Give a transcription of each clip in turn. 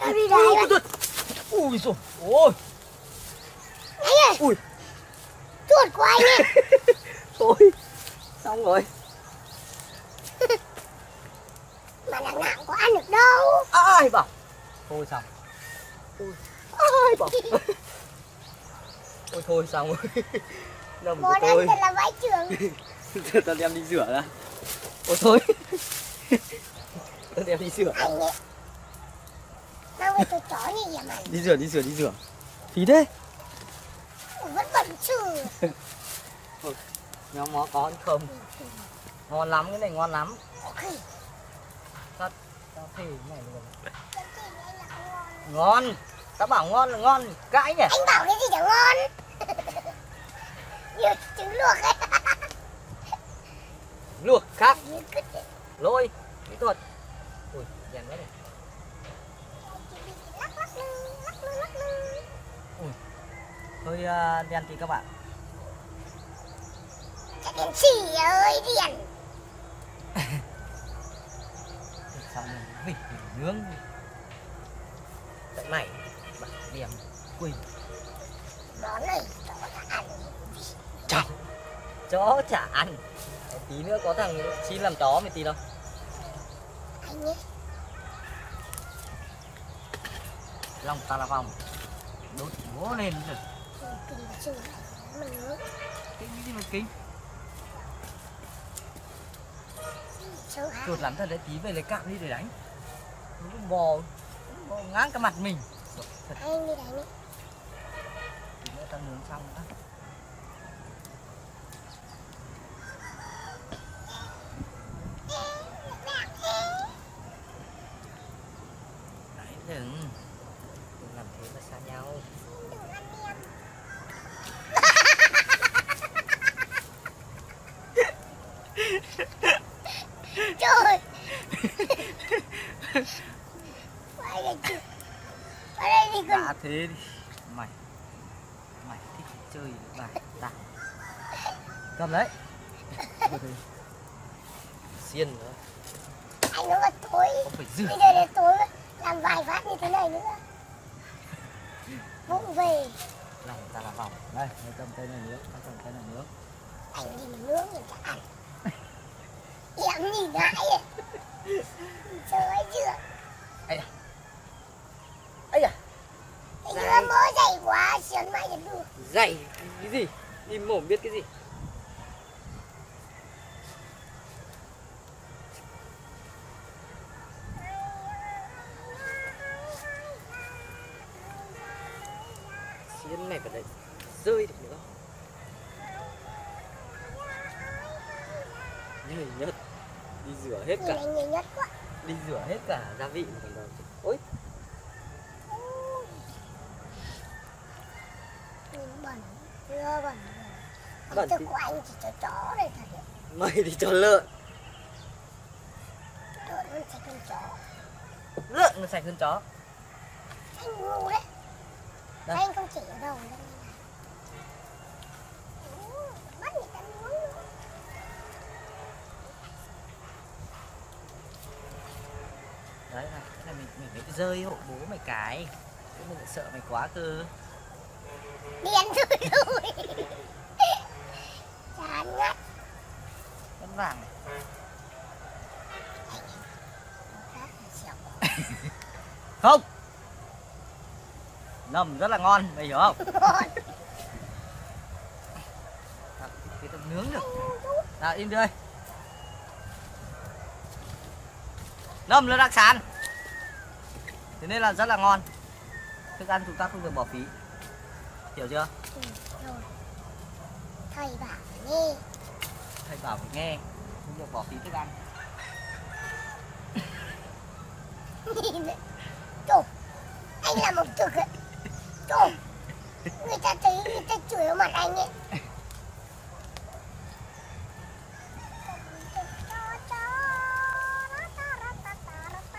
Ôi giời. Ui giời. Ôi. Anh ơi. Ui. Chuột của anh ấy. Ôi. Xong rồi. Mà đằng nào có ăn được đâu. Ai bảo. Thôi xong. Ôi. Ai bảo. Ôi thôi xong rồi. Nằm của tôi. Bố là vãi chưởng. Tao đem đi rửa ra. Ôi thôi. Tao đem đi rửa. Anh ấy. Mang cái tôi chó như vậy mà. Đi rửa, đi rửa, đi rửa. Phí thế. Vẫn bẩn chừ. Nhóm nó có không? Ngon lắm, cái này ngon lắm. Okay. Thật, tao thề cái này luôn. Ngon. Tao bảo ngon là ngon, cãi nhỉ? Anh bảo cái gì chả ngon. Như trứng luộc ấy. Luộc khác. Lôi, kỹ thuật. Ui, đèn đấy này. Ui, hơi đèn thì các bạn. Cái đèn xỉ ơi, đèn. Sao mình vịt nướng. Tận này, bạn đèn quỳ. Đó này, chó chả ăn. Chó. Chó chả ăn. Tí nữa có thằng xin làm chó mày tí đâu. Anh ấy. Lòng ta là vòng. Đốt bố lên rồi. Kính cái gì mà kính. Chuột lắm thật đấy, tí về lấy cạm đi để đánh. Bò ngáng cả mặt mình. Thật. Anh đi đánh đi. Tí nữa tao nướng xong đó. Trời. Quay đây chứ. Quay đây đi con. Đã thế đi. Mày. Mày thích chơi bài tao. Cầm đấy. Xiên nữa. Anh nó là tối. Bây giờ đến tối làm vài phát như thế này nữa. Vụng về. Làm ta là vòng. Đây, người cầm tay này nữa, ta cầm tay này nữa. Anh đi nướng rồi chả ăn. Em nhìn lại à. Trời ơi chưa. Ây da. Ây da. Anh mỡ dày quá, xuyến mãi đến được. Dày cái gì? Đi mồm biết cái gì. Xuyến này phải đấy. Rơi được nữa. Nhảy nhật. Đi rửa hết cả. Đi rửa hết cả gia vị. Ôi. Bẩn. Chưa bẩn. Bẩn thì... của anh chỉ cho chó này thật đấy. Mày thì cho lợn. Lợn nó sạch hơn chó. Lợn nó sạch hơn chó. Anh ngu đấy. Đây. Anh không chỉ ở đầu đâu. Đấy này, cái này mình phải rơi hộ bố mày cái. Mình lại sợ mày quá cơ. Đi ăn rồi rồi. Chán ngắt. Vẫn vàng này. Không. Nấm rất là ngon, mày hiểu không? Cái tấm nướng được. Nào im đi ơi. Nấm là đặc sản. Thế nên là rất là ngon. Thức ăn chúng ta không được bỏ phí. Hiểu chưa? Ừ, rồi. Thầy bảo phải nghe. Thầy bảo phải nghe. Không được bỏ phí thức ăn. Trời, anh là một thực ấy. Trời, người ta thấy người ta chửi vào mặt anh ấy.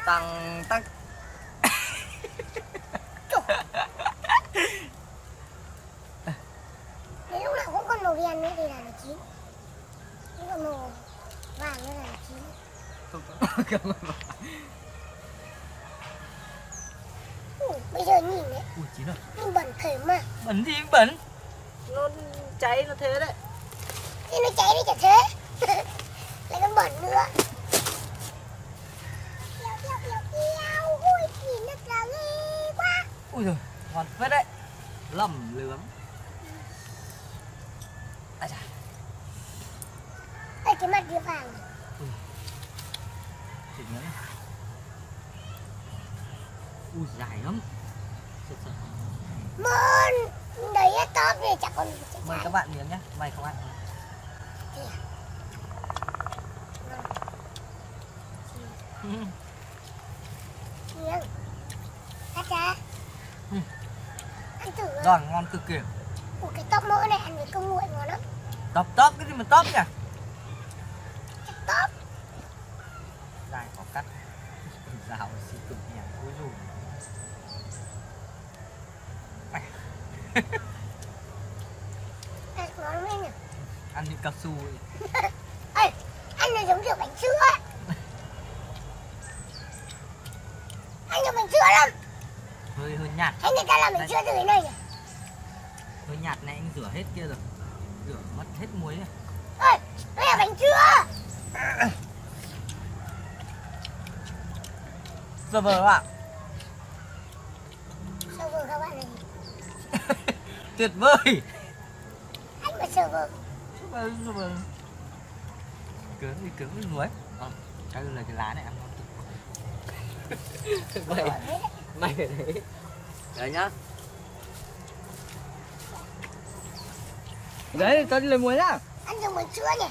Tăng tăng. Đến lúc nào cũng còn màu đen nữa thì là nó chín. Cũng còn màu vàng nữa là nó chín. Không có. giờ nhìn đấy. Ui chín rồi. Nhưng bẩn thề mà. Bẩn thì bẩn. Nó cháy nó thế đấy. Thế nó cháy nó chả thế. Lại còn bẩn nữa. Ui chín nó là ghê quá. Ui giời, ngon phết đấy. Lầm lướng. Ai da. Ê cái mặt kia vàng. Ui. Thịt nữa. Ui dài lắm. Mơn. Đấy là tốt này chả còn. Mời các bạn miếng nhé. Mày không ăn. Miếng. Ăn chả. Ăn thử. Giòn ngon cực kì. Ủa cái tóc mỡ này ăn với cơm nguội ngon lắm. Tóc cái gì mà tóc nhỉ? Chắc tóc. Dài khó cắt. Rào xì cực nhỉ. Ôi dù. Ăn ngon lên nhỉ? Ăn như cao su ấy. Ê, ăn nó giống kiểu bánh sữa. Ăn như bánh sữa lắm. Hơi nhạt. Thế người ta làm bánh sữa từ cái này nhỉ? Hơi nhạt này anh rửa hết kia rồi. Rửa mất hết muối rồi. Ê, đây là bánh sữa. Giờ vờ các bạn. Giờ vờ các bạn này. Tuyệt vời. Anh mà sờ vờ. Cứng thì cứng với muối. Cái lời cái lá này ăn ngon. Mày phải đấy. Đấy nhá. Đấy, tao đi lấy muối nhá. Ăn dùng bánh sữa nhỉ.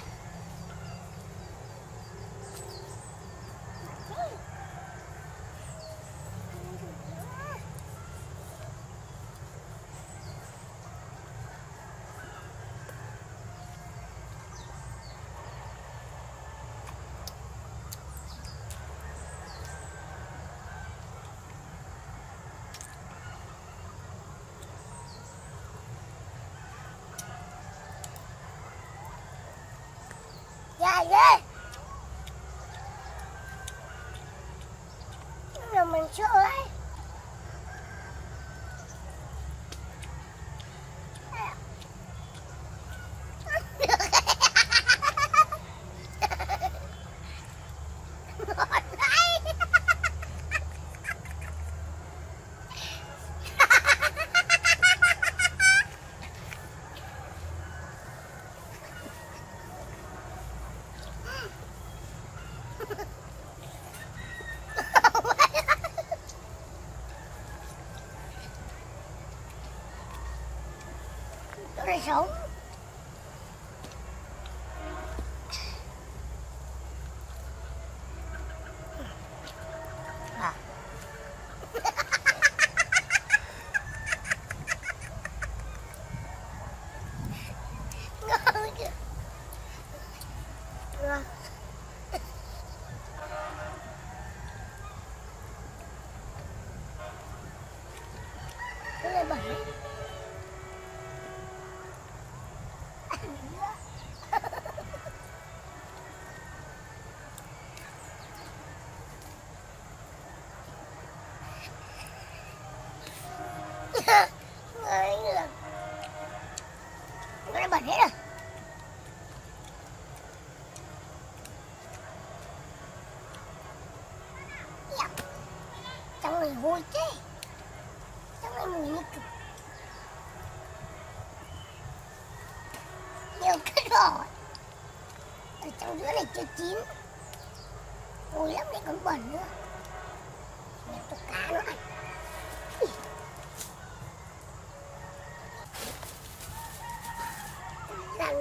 Dài ghê. Mình chưa ấy. Cái sống. À. Ngon kìa. Ngon. Cái này bẩn đấy. Nó đã bẩn hết rồi. Trong này hôi chứ. Trong này mùi như cực. Nhiều cái đỏ. Ở trong giữa này chưa chín. Hôi lắm đấy còn bẩn nữa. Nhiều cái cá nó ăn. Làm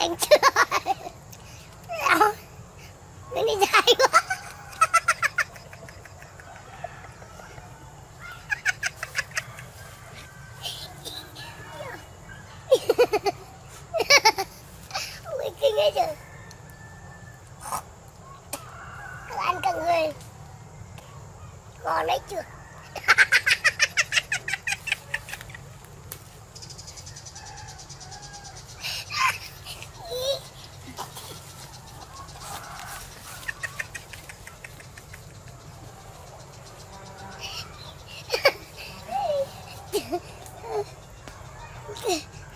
Bánh chưa. Bánh đấy chưa?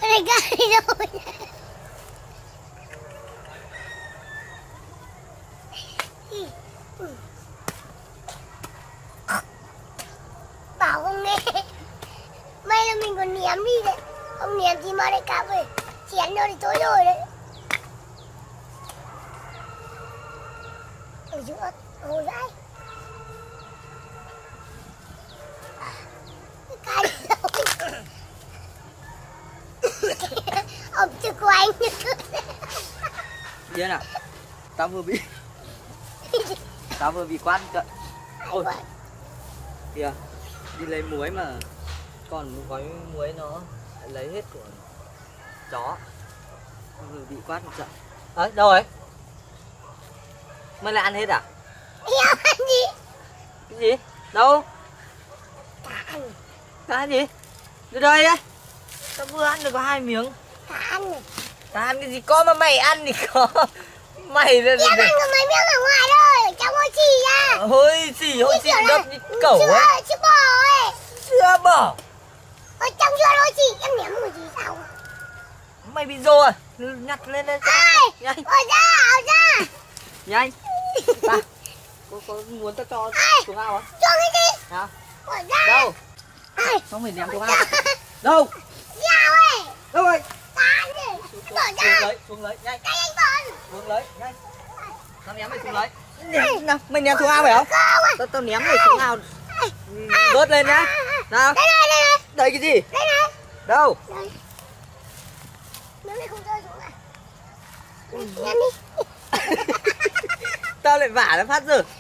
Cái này gai rồi. Bảo không nghe. May là mình còn ném đi đấy. Không ném thì mà lại cả về chén đâu thì tối rồi đấy. Ở giữa hồ dãi. Ông chưa của anh Yên à, tao vừa bị quát cơ. Ôi kìa, đi lấy muối mà còn một gói muối nó lấy hết của chó. Tao vừa bị quát một trận. Ấy, đâu ấy? Mới lại ăn hết à? Ăn gì? Cái gì? Đâu? Cá gì? Đưa đây đấy. Tao vừa ăn được có 2 miếng. Ta ăn này. Ta ăn cái gì có mà mày ăn thì có. Mày là... Em ăn có mấy miếng ở ngoài thôi. Trong hôi xì ra. Hôi xì đập như cẩu ấy. Sữa bò ấy. Sữa bò. Ở trong sữa hôi xì em ném mùi gì sao? Mày bị rô à? Nhặt lên đây. Ai? Nhanh. Ở ra. Nhanh. Ta. Có muốn ta cho xuống ao không? Cho cái gì? Nào. Ở ra. Đâu? Ai? Xong rồi ném xuống ao. Đâu? Dao ấy. Đâu rồi? Xuống lấy, nhanh. Xuống lấy, nhanh. Tao ném mày xuống lấy. Nào, mày ném xuống ao phải không? Tao ném mày xuống ao. Bớt lên nhá. Nào. Đây này. Đây cái gì? Đây này. Đâu? Đây. Nếu mày không rơi xuống này. Ném đi. Tao lại vả nó phát rồi.